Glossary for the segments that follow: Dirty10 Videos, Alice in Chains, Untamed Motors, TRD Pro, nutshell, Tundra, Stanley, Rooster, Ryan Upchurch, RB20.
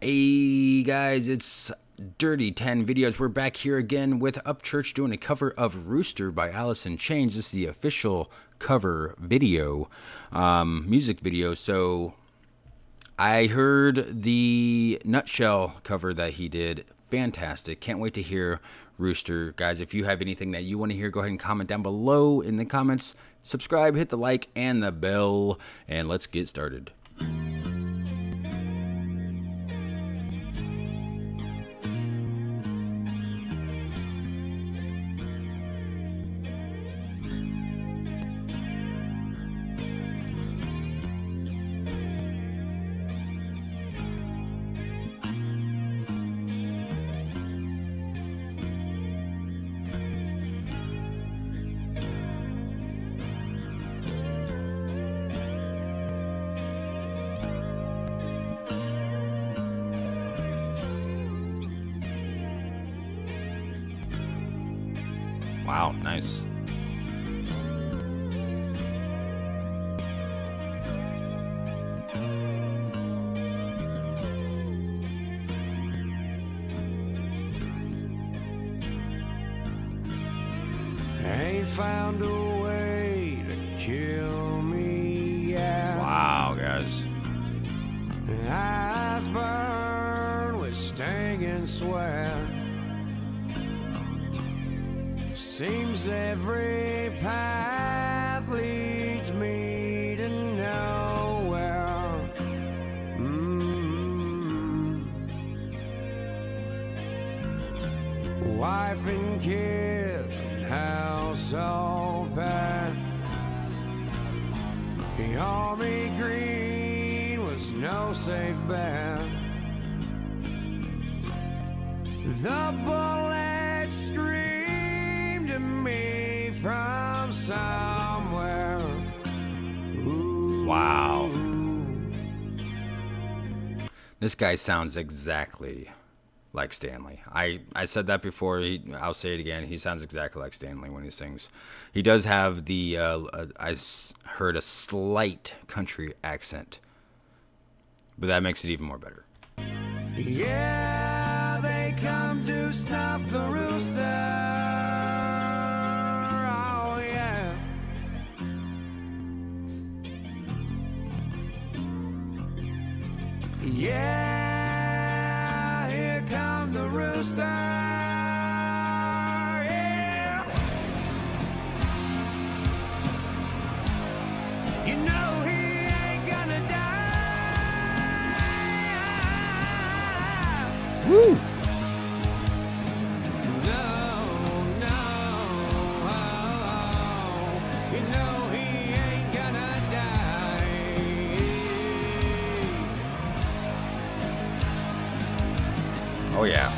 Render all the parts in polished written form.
Hey guys, it's Dirty10 Videos. We're back here again with Upchurch doing a cover of Rooster by Alice in Chains. This is the official cover video, music video. So I heard the Nutshell cover that he did. Fantastic. Can't wait to hear Rooster. Guys, if you have anything that you want to hear, go ahead and comment down below in the comments. Subscribe, hit the like and the bell, and let's get started. Wow, nice. They found a way to kill me. Yeah. Wow, guys. Eyes burn with stinging sweat. Seems every path leads me to nowhere. Wife and kids and house all bad. The army green was no safe bet. The bullet scream me from somewhere. Ooh. Wow. This guy sounds exactly like Stanley. I said that before. I'll say it again. He sounds exactly like Stanley when he sings. He does have the, I heard a slight country accent, but that makes it even more better. Yeah, they come to snuff the rooster. Yeah, here comes the rooster. Yeah. You know he ain't gonna die. Woo. No, no, oh, oh. You know he ain't gonna die. Oh, yeah.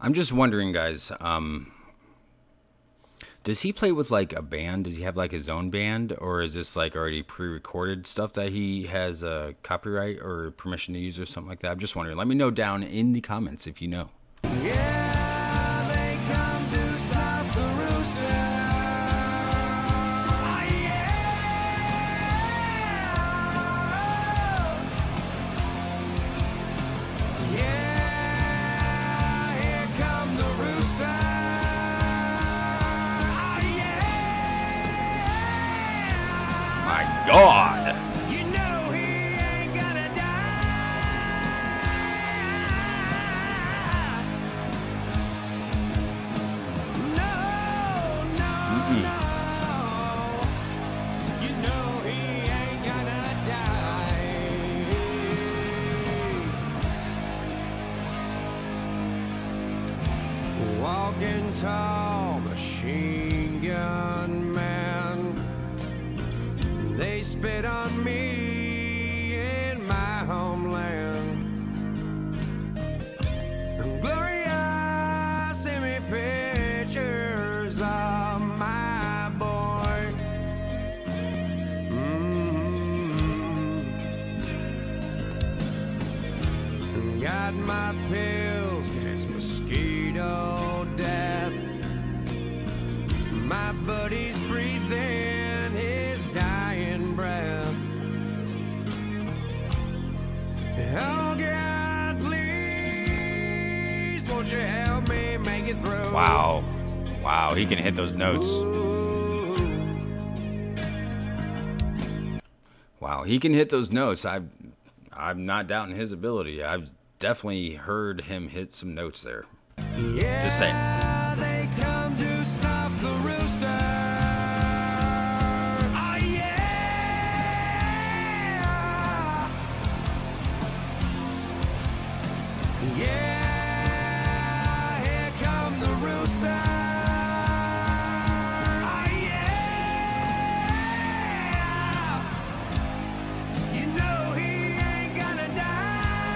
I'm just wondering, guys, does he play with, like, a band? Does he have, like, his own band? Or is this, like, already pre-recorded stuff that he has copyright or permission to use or something like that? I'm just wondering. Let me know down in the comments if you know. Yeah. God. You know he ain't gonna die. No, no, no. You know he ain't gonna die. Walking tall machine gun. spit on me in my homeland. Gloria, send me pictures of my boy. Got my pills against mosquito death. My buddy's breathing his dying breath. Oh God, please won't you help me make it through. Wow. Wow, he can hit those notes. Ooh. Wow, he can hit those notes. I'm not doubting his ability. I've definitely heard him hit some notes there. Yeah, just saying. They come to stop the rooster. Oh, yeah. Yeah, here comes the rooster. Oh, yeah. You know he ain't gonna die.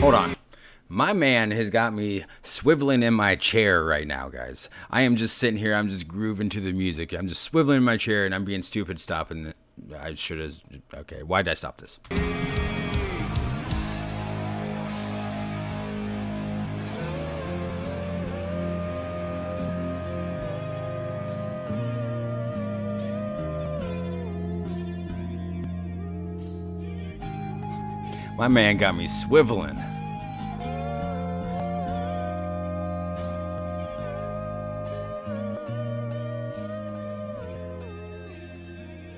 Hold on. My man has got me swiveling in my chair right now, guys. I am just sitting here. I'm just grooving to the music. I'm just swiveling in my chair, and I'm being stupid stopping. I should have. Okay, why did I stop this? My man got me swiveling.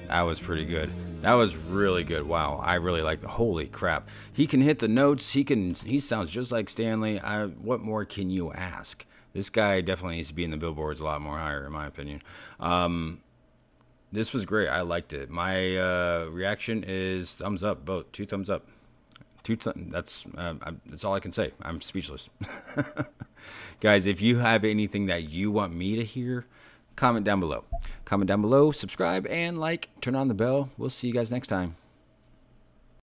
That was pretty good. That was really good. Wow, I really like the. Holy crap! He can hit the notes. He sounds just like Stanley. What more can you ask? This guy definitely needs to be in the billboards a lot more higher, in my opinion. This was great. I liked it. My reaction is thumbs up. Both two thumbs up. That's all I can say. I'm speechless. Guys, if you have anything that you want me to hear, comment down below. Comment down below, subscribe, and like. Turn on the bell. We'll see you guys next time.